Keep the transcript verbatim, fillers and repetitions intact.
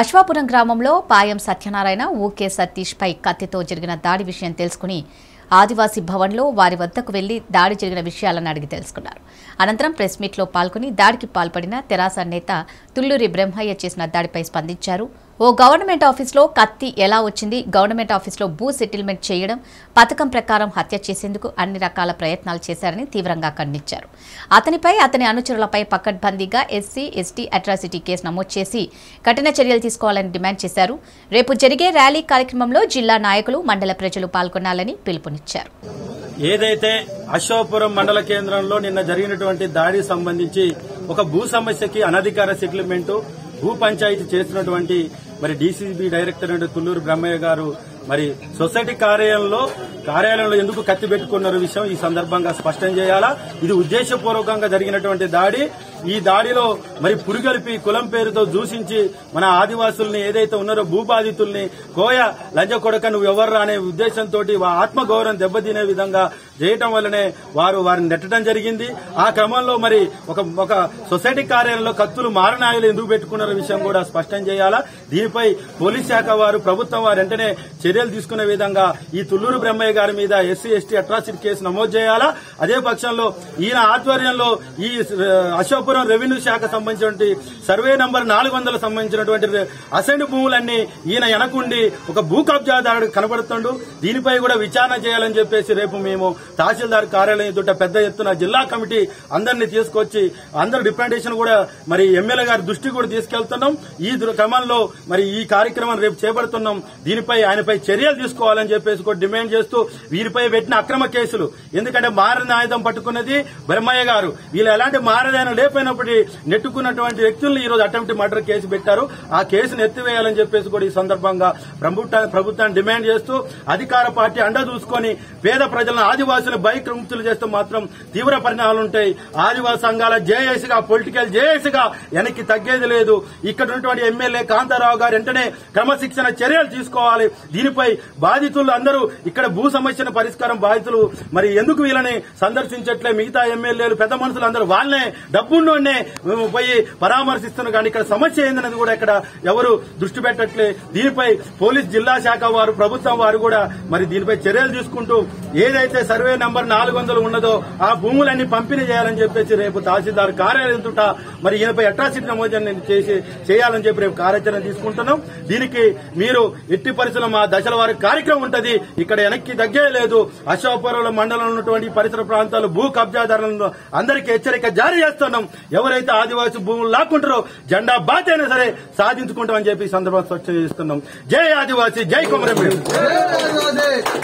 అశ్వాపురం గ్రామంలో పాయం సత్యనారాయణ ఓకే సతీష్ పై కత్తితో జరిగిన దాడి విషయం తెలుసుకుని ఆదివాసి భవన్లో వారి వద్దకు వెళ్లి దాడి జరిగిన విషయాలను అడిగి తెలుసుకున్నారు. అనంతరం ప్రెస్ మీట్లో పాల్గొని దాడికి పాల్పడిన తెరాస నేత తుల్లూరి బ్రహ్మయ్య చేసిన దాడిపై స్పందించారు. ఓ గవర్నమెంట్ ఆఫీస్లో కత్తి ఎలా వచ్చింది, గవర్నమెంట్ ఆఫీస్లో భూ సెటిల్మెంట్ చేయడం, పథకం ప్రకారం హత్య చేసేందుకు అన్ని రకాల ప్రయత్నాలు చేశారని తీవ్రంగా ఖండించారు. అతనిపై అతని అనుచరులపై పకడ్బందీగా ఎస్సీ ఎస్టీ అట్రాసిటీ కేసు నమోదు చేసి కఠిన చర్యలు తీసుకోవాలని డిమాండ్ చేశారు. రేపు జరిగే ర్యాలీ కార్యక్రమంలో జిల్లా నాయకులు, మండల ప్రజలు పాల్గొనాలని పిలుపునిచ్చారు. ఏదైతే అశోకపురం మండల కేంద్రంలో నిన్న జరిగినటువంటి దాడికి సంబంధించి ఒక భూ సమస్యకి అనధికార సెటిల్మెంటు భూ పంచాయతీ చేస్తున్నటువంటి మరి డీసీసీబీ డైరెక్టర్ తుల్లూరు బ్రహ్మయ్య గారు మరి సొసైటీ కార్యాలయంలో కార్యాలయంలో ఎందుకు కత్తి పెట్టుకున్నారు విషయం ఈ సందర్భంగా స్పష్టం చేయాలా. ఇది ఉద్దేశపూర్వకంగా జరిగినటువంటి దాడి. ఈ దాడిలో మరి పురిగలిపి కులం పేరుతో దూషించి మన ఆదివాసుల్ని ఏదైతే ఉన్నారో భూబాధితుల్ని కోయ లంజ కొడక నువ్వు ఎవర్రా అనే ఉద్దేశంతో ఆత్మగౌరవం దెబ్బతినే విధంగా చేయటం వల్లనే వారు వారిని నెట్టడం జరిగింది. ఆ క్రమంలో మరి ఒక ఒక సొసైటీ కార్యాలయంలో కత్తులు మారణాయులు ఎందుకు పెట్టుకున్నారో విషయం కూడా స్పష్టం చేయాలా. దీనిపై పోలీస్ శాఖ వారు, ప్రభుత్వం వారు వెంటనే చర్యలు తీసుకునే విధంగా ఈ తుల్లూరు బ్రహ్మయ్య గారి మీద ఎస్సీ ఎస్టీ అట్రాసిటీ కేసు నమోదు చేయాలా. అదే పక్షంలో ఈయన ఆధ్వర్యంలో ఈ అశోకపురం రెవెన్యూ శాఖ సంబంధించినటువంటి సర్వే నంబర్ నాలుగు వందల సంబంధించినటువంటి అసైన్డ్ భూములన్నీ ఈయన వెనకుండి ఒక భూ కబ్జాదారుడు కనబడుతుండు. దీనిపై కూడా విచారణ చేయాలని చెప్పేసి రేపు మేము తహసీల్దార్ కార్యాలయం దుట్ట పెద్ద ఎత్తున జిల్లా కమిటీ అందరినీ తీసుకొచ్చి అందరు డిప్యూటేషన్ కూడా మరి ఎమ్మెల్యే గారి దృష్టికి కూడా తీసుకెళ్తున్నాం. ఈ క్రమంలో మరి ఈ కార్యక్రమం రేపు చేపడుతున్నాం. దీనిపై ఆయనపై చర్యలు తీసుకోవాలని చెప్పేసి కూడా డిమాండ్ చేస్తూ వీరిపై పెట్టిన అక్రమ కేసులు, ఎందుకంటే మారణ ఆయుధం పట్టుకున్నది బ్రహ్మయ్య గారు, వీళ్ళు ఎలాంటి మారణ లేకపోయినప్పటి నెట్టుకున్నటువంటి వ్యక్తులను ఈ రోజు అటెంప్ట్ మర్డర్ కేసు పెట్టారు. ఆ కేసును ఎత్తివేయాలని చెప్పేసి కూడా ఈ సందర్భంగా ప్రభుత్వాన్ని డిమాండ్ చేస్తూ అధికార పార్టీ అండ చూసుకుని పేద ప్రజలను ఆదివాసులు బైక్ రుక్తులు చేస్తే మాత్రం తీవ్ర పరిణామాలుంటాయి. ఆదివాసీ సంఘాల జేఏసీగా పొలిటికల్ జేఏసీగా వెనక్కి తగ్గేది లేదు. ఇక్కడ ఉన్నటువంటి ఎమ్మెల్యే కాంతారావు గారు వెంటనే క్రమశిక్షణ చర్యలు తీసుకోవాలి. దీనిపై బాధితులు అందరూ ఇక్కడ భూ సమస్యల పరిష్కారం బాధితులు మరి ఎందుకు వీళ్ళని సందర్శించట్లే, మిగతా ఎమ్మెల్యేలు పెద్ద మనుషులు అందరూ వాళ్ళనే డబ్బున్నోనే పోయి పరామర్శిస్తున్నాం, కానీ ఇక్కడ సమస్య ఏందనేది కూడా ఇక్కడ ఎవరు దృష్టి పెట్టట్లే. దీనిపై పోలీస్ జిల్లా శాఖ వారు, ప్రభుత్వం వారు కూడా మరి దీనిపై చర్యలు తీసుకుంటూ ఏదైతే సర్వే నంబర్ నాలుగు వందలు ఉన్నదో ఆ భూములన్నీ పంపిణీ చేయాలని చెప్పేసి రేపు తహసీల్దార్ కార్యాలయం తుట మరి ఈయనపై అట్రాసిటీ నమోదు చేసి చేయాలని చెప్పి రేపు కార్యాచరణ తీసుకుంటున్నాం. దీనికి మీరు ఎట్టి పరిస్థితుల్లో మా దశల వారి కార్యక్రమం ఉంటది. ఇక్కడ వెనక్కి తగ్గే లేదు. అశోకపురం మండలంలో ఉన్నటువంటి పరిసర ప్రాంతాలు భూ కబ్జాదారులను అందరికీ హెచ్చరిక జారీ చేస్తున్నాం. ఎవరైతే ఆదివాసీ భూములు లాక్కుంటారో జెండా బాధ అయినా సరే సాధించుకుంటామని చెప్పి సందర్భంగా స్పష్టం చేస్తున్నాం. జై ఆదివాసీ, జై కొమరం భీం.